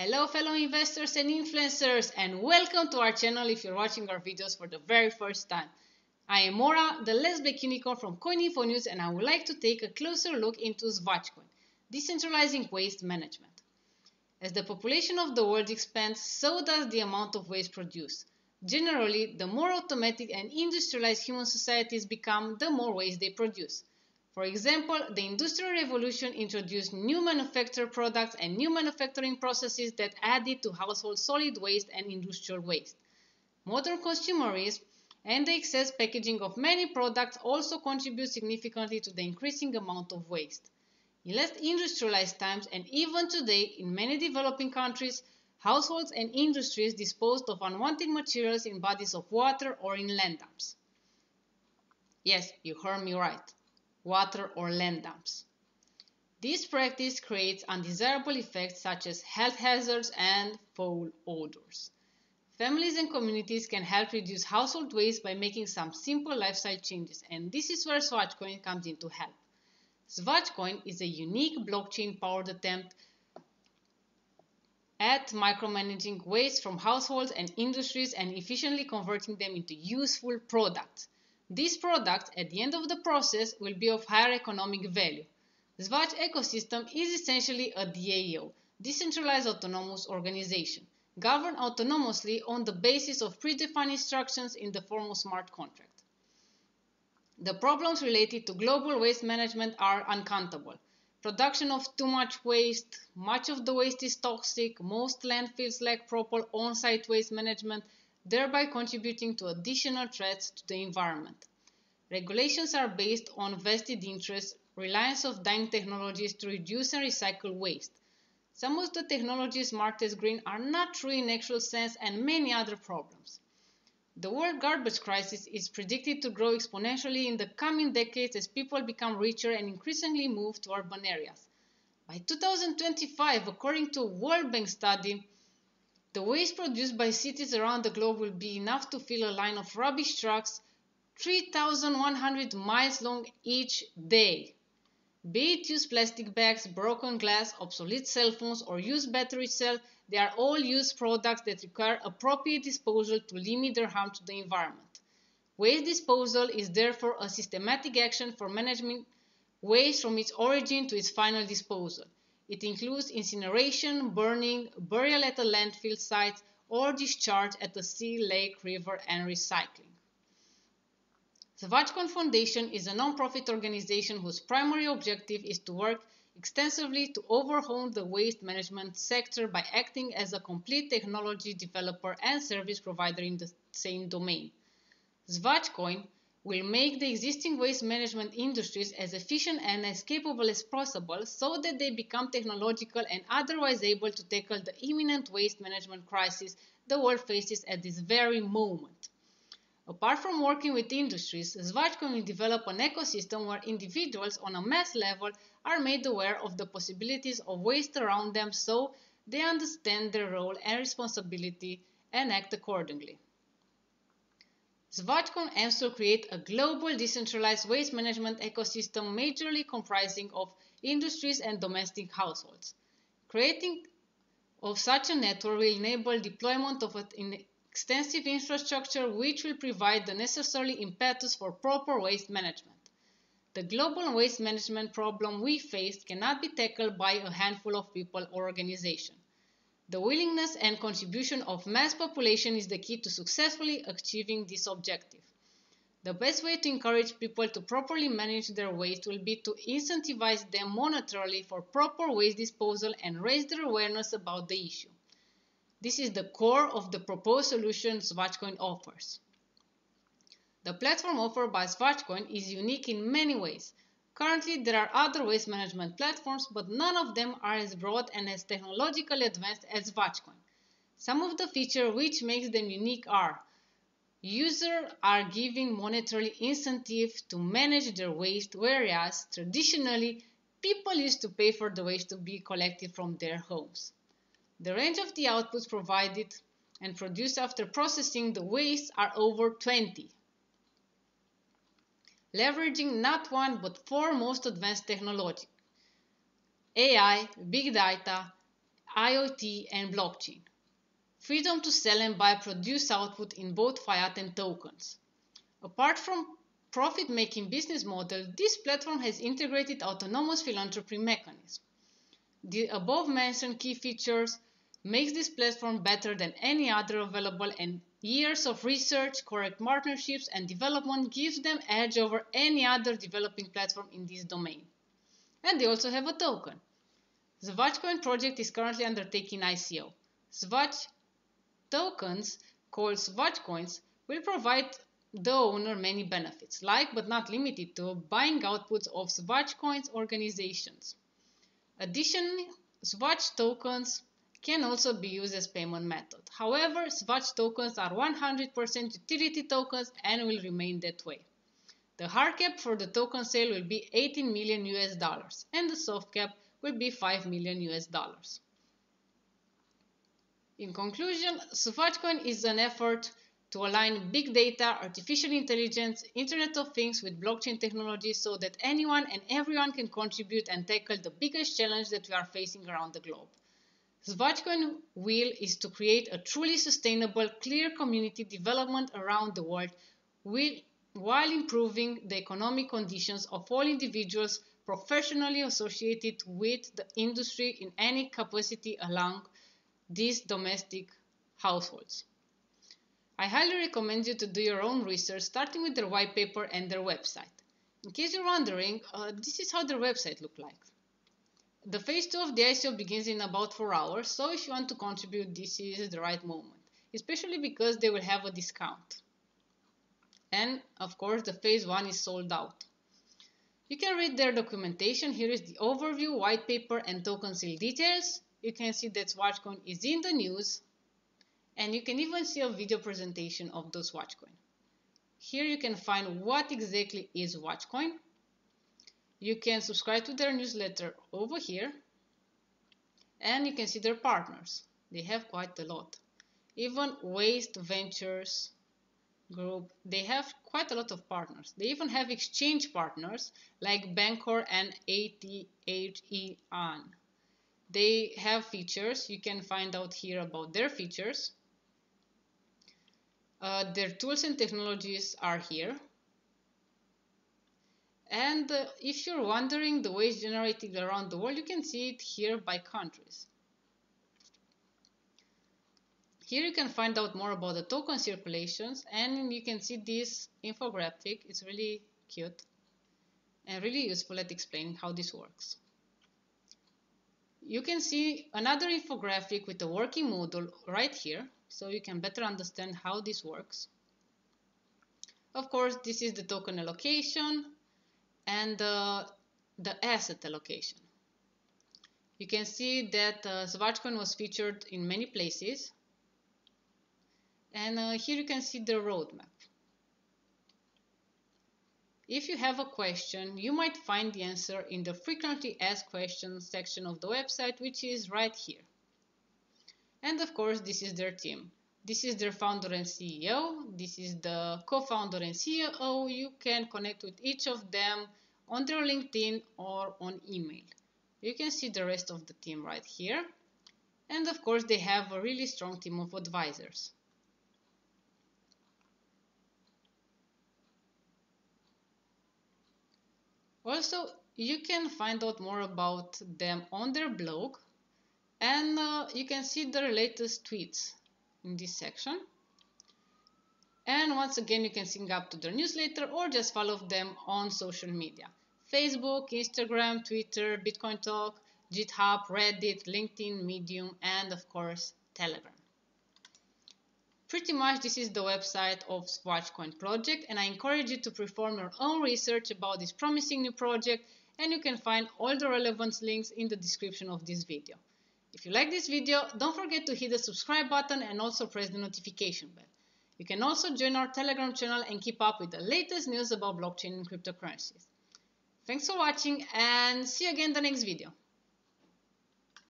Hello fellow investors and influencers, and welcome to our channel if you're watching our videos for the very first time. I am Maura, the Last Black Unicorn from CoinInfo News, and I would like to take a closer look into Swachhcoin, decentralizing waste management. As the population of the world expands, so does the amount of waste produced. Generally, the more automatic and industrialized human societies become, the more waste they produce. For example, the Industrial Revolution introduced new manufactured products and new manufacturing processes that added to household solid waste and industrial waste. Modern consumerism and the excess packaging of many products also contribute significantly to the increasing amount of waste. In less industrialized times, and even today, in many developing countries, households and industries disposed of unwanted materials in bodies of water or in land dumps. Yes, you heard me right. Water or land dumps. This practice creates undesirable effects such as health hazards and foul odors. Families and communities can help reduce household waste by making some simple lifestyle changes, and this is where Swachhcoin comes into help. Swachhcoin is a unique blockchain-powered attempt at micromanaging waste from households and industries and efficiently converting them into useful products. These products, at the end of the process, will be of higher economic value. The Swach ecosystem is essentially a DAO, decentralized autonomous organization, governed autonomously on the basis of predefined instructions in the form of smart contract. The problems related to global waste management are uncountable. Production of too much waste, much of the waste is toxic, most landfills lack proper on-site waste management, thereby contributing to additional threats to the environment. Regulations are based on vested interests, reliance on dying technologies to reduce and recycle waste. Some of the technologies marked as green are not true in actual sense, and many other problems. The world garbage crisis is predicted to grow exponentially in the coming decades as people become richer and increasingly move to urban areas. By 2025, according to a World Bank study, the waste produced by cities around the globe will be enough to fill a line of rubbish trucks 3,100 miles long each day. Be it used plastic bags, broken glass, obsolete cell phones, or used battery cells, they are all used products that require appropriate disposal to limit their harm to the environment. Waste disposal is therefore a systematic action for managing waste from its origin to its final disposal. It includes incineration, burning, burial at a landfill site, or discharge at the sea, lake, river, and recycling. The Swachhcoin Foundation is a non-profit organization whose primary objective is to work extensively to overhaul the waste management sector by acting as a complete technology developer and service provider in the same domain. Swachhcoin will make the existing waste management industries as efficient and as capable as possible so that they become technological and otherwise able to tackle the imminent waste management crisis the world faces at this very moment. Apart from working with industries, Swachhcoin will develop an ecosystem where individuals on a mass level are made aware of the possibilities of waste around them so they understand their role and responsibility and act accordingly. Swachhcoin aims to create a global decentralized waste management ecosystem majorly comprising of industries and domestic households. Creating of such a network will enable deployment of an extensive infrastructure which will provide the necessary impetus for proper waste management. The global waste management problem we face cannot be tackled by a handful of people or organizations. The willingness and contribution of mass population is the key to successfully achieving this objective. The best way to encourage people to properly manage their waste will be to incentivize them monetarily for proper waste disposal and raise their awareness about the issue. This is the core of the proposed solution Swachhcoin offers. The platform offered by Swachhcoin is unique in many ways. Currently, there are other waste management platforms, but none of them are as broad and as technologically advanced as Swachhcoin. Some of the features which makes them unique are: users are giving monetary incentive to manage their waste, whereas traditionally, people used to pay for the waste to be collected from their homes. The range of the outputs provided and produced after processing the waste are over 20. Leveraging not one but four most advanced technology: AI, big data, IoT, and blockchain. Freedom to sell and buy produce output in both fiat and tokens. Apart from profit-making business model, this platform has integrated autonomous philanthropy mechanism. The above-mentioned key features makes this platform better than any other available, and years of research, correct partnerships, and development gives them edge over any other developing platform in this domain. And they also have a token. The Swachhcoin project is currently undertaking ICO. Swach tokens, called Swachcoins, will provide the owner many benefits, like but not limited to buying outputs of Swachcoins organizations. Additionally, Swach tokens can also be used as payment method. However, Swach tokens are 100% utility tokens and will remain that way. The hard cap for the token sale will be $18 million and the soft cap will be $5 million. In conclusion, Swachhcoin is an effort to align big data, artificial intelligence, Internet of Things with blockchain technology so that anyone and everyone can contribute and tackle the biggest challenge that we are facing around the globe. Swachhcoin's will is to create a truly sustainable, clear community development around the world while improving the economic conditions of all individuals professionally associated with the industry in any capacity along these domestic households. I highly recommend you to do your own research, starting with their white paper and their website. In case you're wondering, this is how their website looks like. The phase 2 of the ICO begins in about 4 hours, so if you want to contribute, this is the right moment, especially because they will have a discount. And of course, the phase 1 is sold out. You can read their documentation. Here is the overview, white paper, and token sale details. You can see that Swachhcoin is in the news, and you can even see a video presentation of the Swachhcoin. Here you can find what exactly is Swachhcoin. You can subscribe to their newsletter over here, and you can see their partners. They have quite a lot. Even Waste Ventures Group, they have quite a lot of partners. They even have exchange partners like Bancor and ATHEAN. They have features. You can find out here about their features. Their tools and technologies are here. And if you're wondering the waste generated around the world, you can see it here by countries. Here you can find out more about the token circulations, and you can see this infographic. It's really cute and really useful at explaining how this works. You can see another infographic with the working model right here, so you can better understand how this works. Of course, this is the token allocation and the asset allocation. You can see that Swachhcoin was featured in many places. And here you can see the roadmap. If you have a question, you might find the answer in the frequently asked questions section of the website, which is right here. And of course, this is their team. This is their founder and CEO. This is the co-founder and CEO. You can connect with each of them on their LinkedIn or on email. You can see the rest of the team right here. And of course, they have a really strong team of advisors. Also, you can find out more about them on their blog, and you can see their latest tweets in this section. And once again, you can sign up to their newsletter or just follow them on social media: Facebook, Instagram, Twitter, Bitcoin Talk, GitHub, Reddit, LinkedIn, Medium, and of course, Telegram. Pretty much this is the website of Swachhcoin project, and I encourage you to perform your own research about this promising new project, and you can find all the relevant links in the description of this video. If you like this video, don't forget to hit the subscribe button and also press the notification bell. You can also join our Telegram channel and keep up with the latest news about blockchain and cryptocurrencies. Thanks for watching, and see you again in the next video.